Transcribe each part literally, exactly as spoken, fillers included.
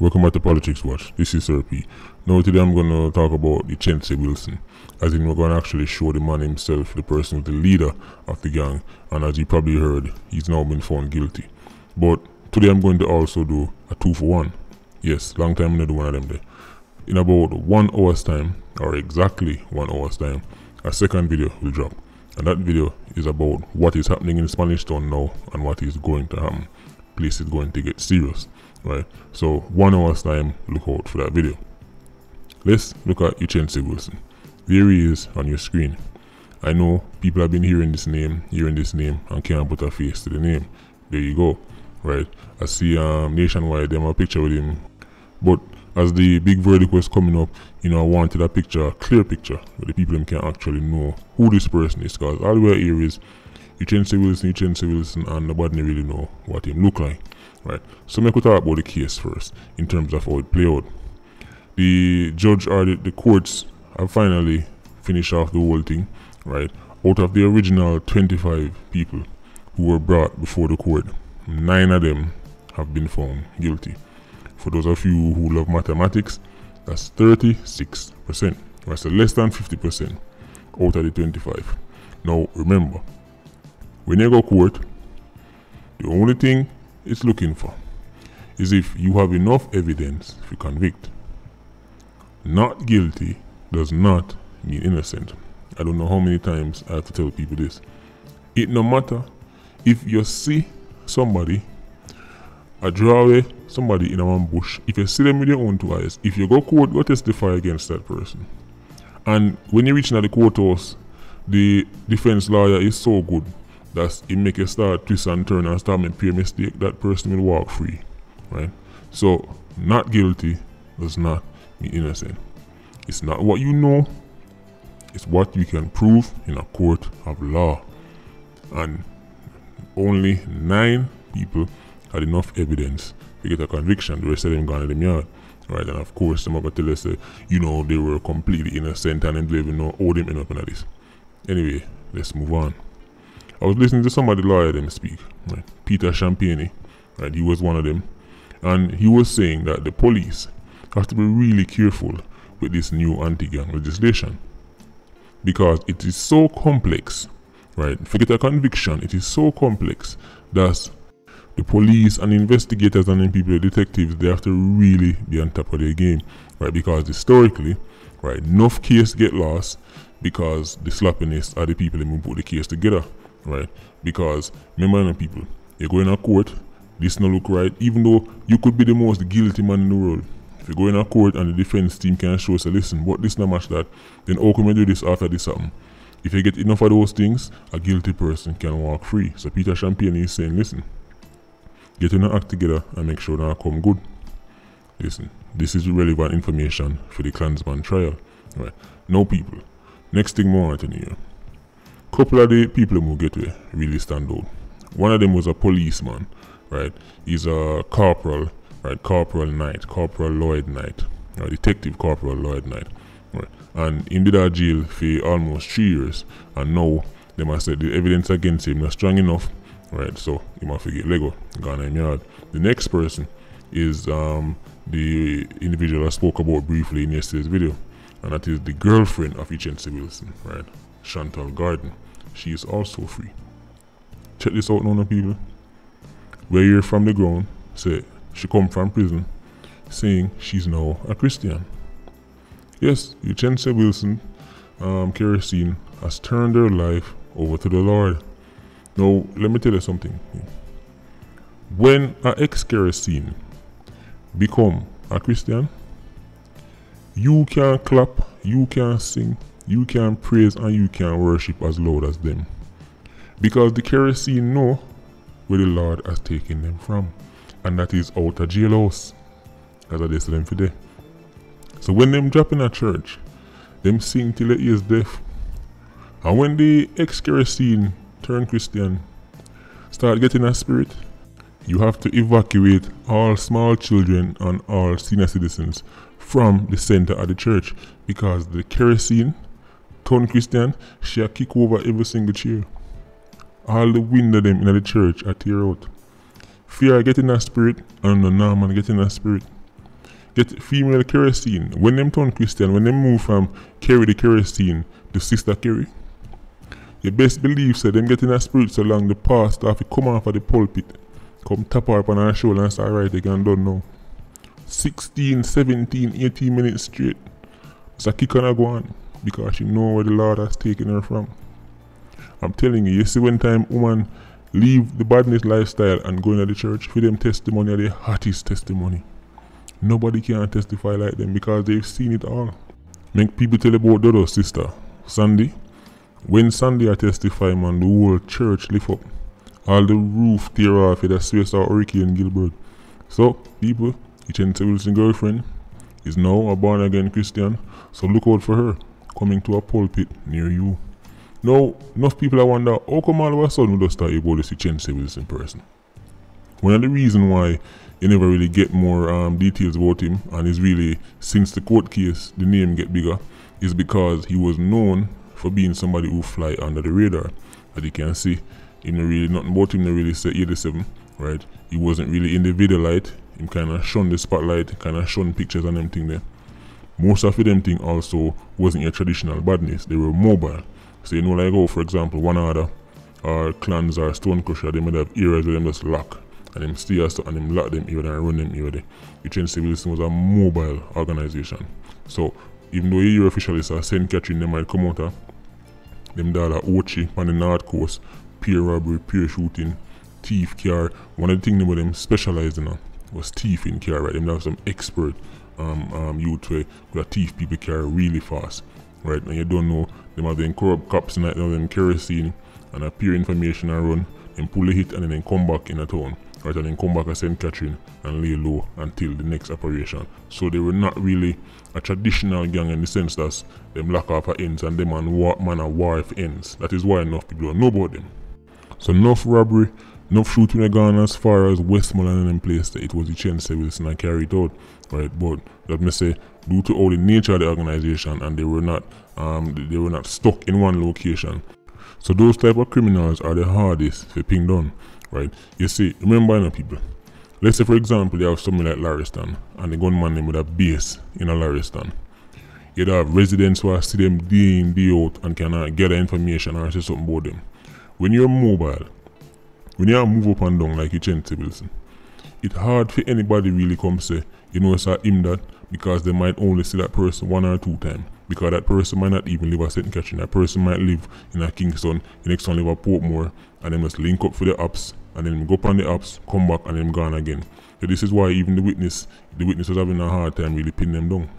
Welcome back to Politics Watch. This is Sir P. Now today I'm going to talk about the Uchence Wilson, as in we're going to actually show the man himself, the person, the leader of the gang, and as you probably heard, he's now been found guilty. But today I'm going to also do a two for one. Yes, long time I'm going to do one of them there. In about one hour's time, or exactly one hour's time, a second video will drop. And that video is about what is happening in Spanish Town now and what is going to happen. Place is going to get serious. Right, so one hour's time, look out for that video. Let's look at Uchence Wilson. There he is on your screen. I know people have been hearing this name, hearing this name, and can't put a face to the name. There you go. Right, I see um, Nationwide them a picture with him, but as the big verdict was coming up, you know, I wanted a picture, a clear picture, where the people can actually know who this person is, because all we hear is Uchence Wilson, Uchence Wilson, and nobody really know what him look like. Right, so we could talk about the case first in terms of how it played out. The judge or the, the courts have finally finished off the whole thing. Right, out of the original twenty-five people who were brought before the court, nine of them have been found guilty. For those of you who love mathematics, that's thirty-six percent. That's less than fifty percent out of the twenty-five. Now remember, when you go to court, the only thing it's looking for is if you have enough evidence to convict. Not guilty does not mean innocent. I don't know how many times I have to tell people this. It no matter if you see somebody, a draw away somebody in a one bush, if you see them with your own two eyes, if you go court, go testify against that person. And when you reach into the courthouse, the defense lawyer is so good that it make you start twist and turn and start making pure mistake, that person will walk free. Right? So not guilty does not mean innocent. It's not what you know, it's what you can prove in a court of law. And only nine people had enough evidence to get a conviction. The rest of them gone in the yard. Right? And of course some of them tell us that, you know, they were completely innocent and didn't even know how they ended up in this. Anyway, let's move on. I was listening to some of the lawyer them speak, right? Peter Champagne, right? He was one of them, and he was saying that the police have to be really careful with this new anti-gang legislation, because it is so complex, right? Forget a conviction, it is so complex that the police and investigators and people, detectives, they have to really be on top of their game, right? Because historically, right, enough case get lost because the sloppiness are the people who put the case together. Right, because remember people, you're going to court, this no look right, even though you could be the most guilty man in the world. If you go in a court and the defense team can show us, listen, but this no match that, then how can we do this after this something? If you get enough of those things, a guilty person can walk free. So Peter Champagne is saying, listen, get your act together and make sure that I come good. Listen, this is relevant information for the Klansman trial. Right, now people, next thing more to you. Couple of the people who get away really stand out. One of them was a policeman, right? He's a corporal, right? Corporal Knight, Corporal Lloyd Knight, or Detective Corporal Lloyd Knight, right? And he did a jail for almost three years, and now they must say the evidence against him not strong enough, right? So he must forget Lego, gone in yard. The next person is um, the individual I spoke about briefly in yesterday's video, and that is the girlfriend of Uchence Wilson, right? Chantal Garden. She is also free. Check this out, now, people. Where you're from the ground, say she come from prison, saying she's now a Christian. Yes, Uchence Wilson, um, Kerosene, has turned her life over to the Lord. Now, let me tell you something. When an ex-Kerosene become a Christian, you can clap, you can sing, you can praise and you can worship as loud as them, because the Kerosene know where the Lord has taken them from, and that is out of jailhouse, as I just them today. So when them drop in a church, them sing till their ears deaf, and when the ex-Kerosene turn Christian, start getting a spirit, you have to evacuate all small children and all senior citizens from the center of the church, because the Kerosene turn Christian, she'll kick over every single chair. All the window them in the church are tear out. Fear getting that spirit, and the normal getting that spirit. get female kerosene. When them turn Christian, when them move from carry the kerosene to sister carry, you best believe so them getting a spirit so long the pastor have to come off of the pulpit, come tap her up on her shoulder and say, alright, they can done now. sixteen, seventeen, eighteen minutes straight. It's a kick on her go on because she know where the Lord has taken her from. I'm telling you, you see when time woman leave the badness lifestyle and go into the church, for them testimony are the hottest testimony. Nobody can testify like them because they've seen it all. Make people tell about Dodo, sister. Sunday. When Sunday I testify, man, the whole church lift up. All the roof tear off with a Swiss or Hurricane Gilbert. So, people, Uchence Wilson's girlfriend is now a born-again Christian, so look out for her coming to a pulpit near you. Now, enough people I wonder, how come all of a sudden we just start about this Uchence Wilson person? One of the reasons why you never really get more um, details about him, and is really, since the court case, the name get bigger, is because he was known for being somebody who fly under the radar. As you can see, him no really, nothing about him no really say eighty-seven, right? He wasn't really in the video light, him kind of shun the spotlight, kind of shun pictures and them thing there. Most of them thing also wasn't your traditional badness, they were mobile. So you know, like, oh, for example, one order, or Clans or Stone Crusher, they might have areas where them just lock, and them steer stuff, and them lock them here, and run them here. Uchence Wilson was a mobile organization. So, even though your officials are Saint Catherine, they might come out of them dollar Ochi on the North Coast, pier robbery, pier shooting, thief car. One of the things they were them specialized in was thief in car, right? Them have some expert um, um, youth where the thief people car really fast. Right, and you don't know, them have them corrupt cops and them kerosene and appear information and run, then pull a hit and then come back in a town, right, and then come back at Saint Catherine and lay low until the next operation. So they were not really a traditional gang in the sense that them lock off at ends and them and war, man and war if ends. That is why enough people don't know about them. So enough robbery, enough shooting had gone as far as Westmoreland and them place that it was Uchence Wilson and carried out, right, but let me say, due to all the nature of the organization, and they were not um, they were not stuck in one location. So those type of criminals are the hardest to pin down, right? You see, remember you know, people, let's say for example you have something like Lariston and the gunman name with a base in a Lariston. You'd have residents who see them day in day out and cannot gather information or say something about them. When you're mobile, when you move up and down like Uchence Wilson, it's hard for anybody really come say, you know, it's a him that, because they might only see that person one or two times. Because that person might not even live at Saint Catherine. That person might live in a Kingston, the next one live at Portmore, and then must link up for the apps, and then go up on the apps, come back, and then gone again. So this is why even the witness, the witness was having a hard time really pinning them down.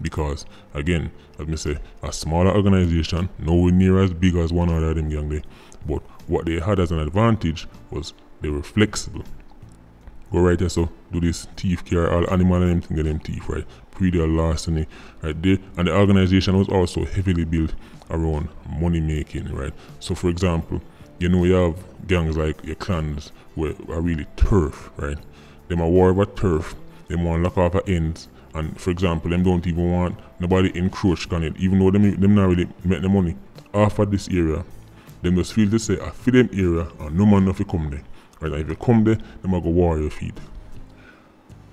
Because, again, let me say, a smaller organization, nowhere near as big as one other of them gang there. But what they had as an advantage was they were flexible. Go right there, so do this thief care, all animal and everything get them thief, right? Pre their larceny, right? They, and the organization was also heavily built around money making, right? So for example, you know you have gangs like your Clans where are really turf, right? Them are war over turf, they want to lock off at ends, and for example, them don't even want nobody encroach on it, even though them, them not really make the money off of this area. Them just feel to say, I feel them area and no man nothing come there. Right, and if you come there, they might go war your feet.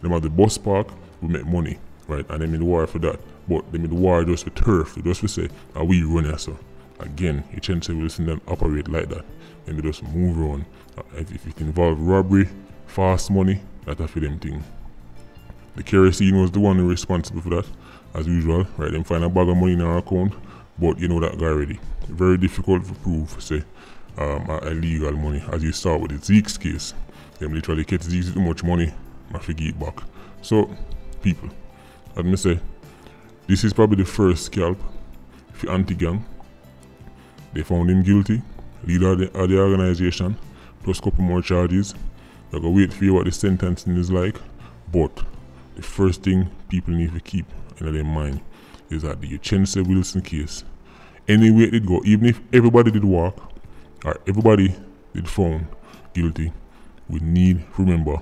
They have the bus park, we make money, right? And they made war for that. But they made war just for turf, just for say, are we running so? Again, Uchence Wilson them operate like that. And they just move around. If, if it involves robbery, fast money, that's a for them thing. The kerosene was the one who responsible for that, as usual, right? Them find a bag of money in our account, but you know that guy already. Very difficult to prove, say. Um, illegal money, as you saw with the Zeke's case. They literally get Zeke's too much money, I forget it back. So, people, let me say, this is probably the first scalp for anti-gang. They found him guilty, leader of the, of the organization, plus a couple more charges. They're going to wait for you what the sentencing is like, but the first thing people need to keep in their mind is that the Uchence Wilson case, any way it go, even if everybody did walk, or everybody did found guilty, we need to remember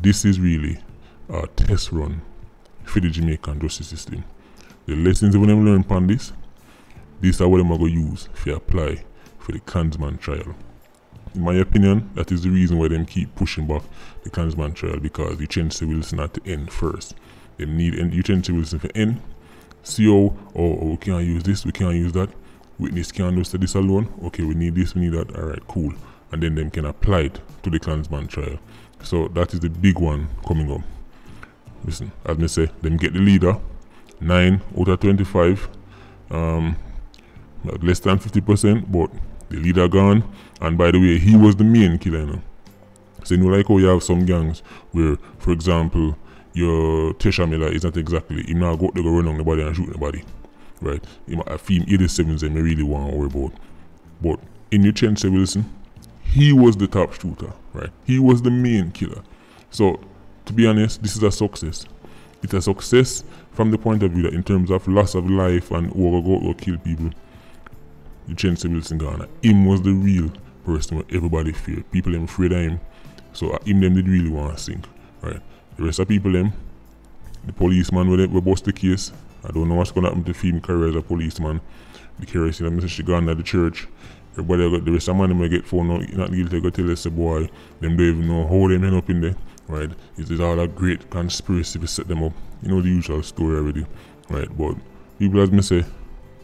this is really a test run for the Jamaican justice system. The lessons we learn from this, these are what I'm going to use to apply for the Klansman trial. In my opinion, that is the reason why them keep pushing back the Klansman trial, because Uchence Wilson had to end first. them need an utensil Wilson for N. C O, oh, oh, we can't use this, we can't use that. Witness can't do this alone. Okay, we need this, we need that. Alright, cool. And then them can apply it to the Klansman trial. So that is the big one coming up. Listen, as me say, them get the leader. nine out of twenty-five. Um, less than fifty percent, but the leader gone. And by the way, he was the main killer, you know. So you know, like how you have some gangs where, for example, your Tesha Miller is not exactly, he now go to go run on the body and shoot the body. Right? He might have film eighty-sevens and me really want to worry about. But in Uchence Wilson, he was the top shooter, right? He was the main killer. So, to be honest, this is a success. It's a success from the point of view that in terms of loss of life and who go or kill people, Uchence Wilson gone. Him was the real person where everybody feared. People them afraid of him. So, uh, him them did really want to sink, right? The rest of people them, the policeman where they were bust the case. I don't know what's going to happen to film career as a policeman. The career see that Mister Shigan at the church. Everybody got the rest of the man get phone out, not guilty, they go tell us, boy, them don't even know how them end up in there, right? It is all a great conspiracy to set them up. You know the usual story already, right? But people, as me say,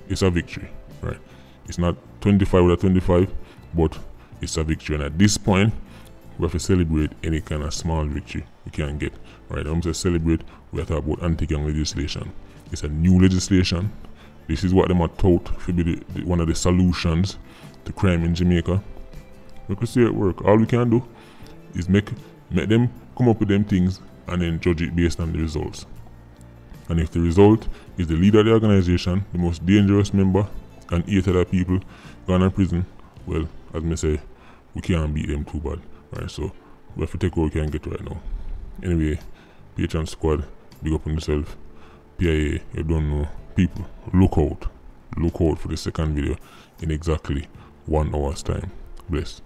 it's a victory, right? It's not twenty-five out of twenty-five, but it's a victory. And at this point, we have to celebrate any kind of small victory we can get, right? I'm to celebrate, we have to talk about anti-gang legislation. It's a new legislation. This is what them are taught to be the, the, one of the solutions to crime in Jamaica. We could see it work. All we can do is make, make them come up with them things and then judge it based on the results. And if the result is the leader of the organization, the most dangerous member, and eight other people gone in prison, well, as me say, we can't beat them too bad. Right, so we have to take what we can get right now. Anyway, Patreon squad, big up on yourself. P I A, you don't know. People, look out. Look out for the second video in exactly one hour's time. Bless.